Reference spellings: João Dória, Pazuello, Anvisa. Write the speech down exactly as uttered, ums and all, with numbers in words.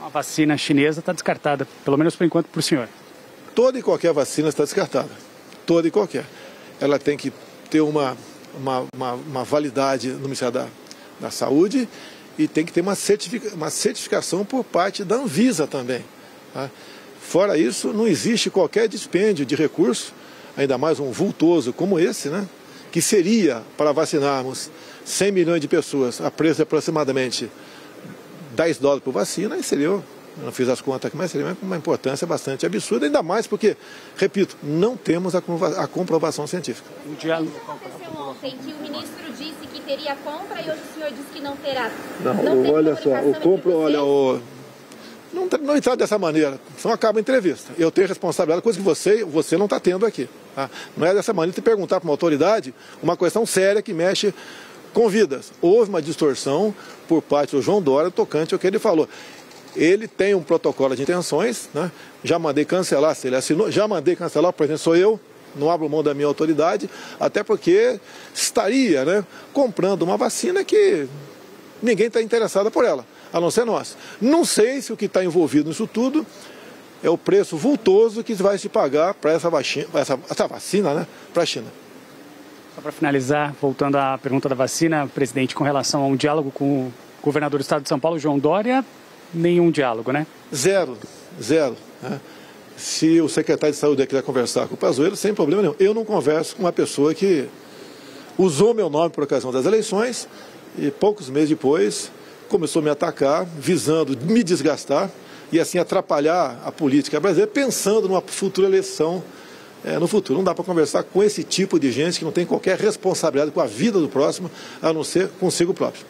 Então, a vacina chinesa está descartada, pelo menos por enquanto, para o senhor? Toda e qualquer vacina está descartada. Toda e qualquer. Ela tem que ter uma, uma, uma, uma validade no Ministério da, da Saúde e tem que ter uma, certific, uma certificação por parte da Anvisa também. Tá? Fora isso, não existe qualquer dispêndio de recurso, ainda mais um vultoso como esse, né? Que seria para vacinarmos cem milhões de pessoas a preço de aproximadamente dez dólares por vacina, e seria... Eu não fiz as contas aqui, mas seria uma importância bastante absurda, ainda mais porque, repito, não temos a, a comprovação científica. O que aconteceu ontem, que o ministro disse que teria compra e hoje o senhor disse que não terá? Não, não olha só, o compra, olha, o... não, não entrar dessa maneira, senão acaba a entrevista. Eu tenho responsabilidade, coisa que você, você não está tendo aqui. Tá? Não é dessa maneira de perguntar para uma autoridade uma questão séria que mexe com vidas. Houve uma distorção por parte do João Dória tocante ao que ele falou. Ele tem um protocolo de intenções, né? Já mandei cancelar, se ele assinou, já mandei cancelar, por exemplo, sou eu, não abro mão da minha autoridade, até porque estaria, né, comprando uma vacina que ninguém está interessado por ela, a não ser nós. Não sei se o que está envolvido nisso tudo é o preço vultoso que vai se pagar para essa vacina, essa, essa vacina, né, para a China. Só para finalizar, voltando à pergunta da vacina, presidente, com relação a um diálogo com o governador do estado de São Paulo, João Dória... Nenhum diálogo, né? Zero, zero. Né? Se o secretário de saúde quiser conversar com o Pazuello, sem problema nenhum. Eu não converso com uma pessoa que usou meu nome por ocasião das eleições e poucos meses depois começou a me atacar, visando me desgastar e assim atrapalhar a política brasileira, pensando numa futura eleição é, no futuro. Não dá para conversar com esse tipo de gente que não tem qualquer responsabilidade com a vida do próximo, a não ser consigo próprio.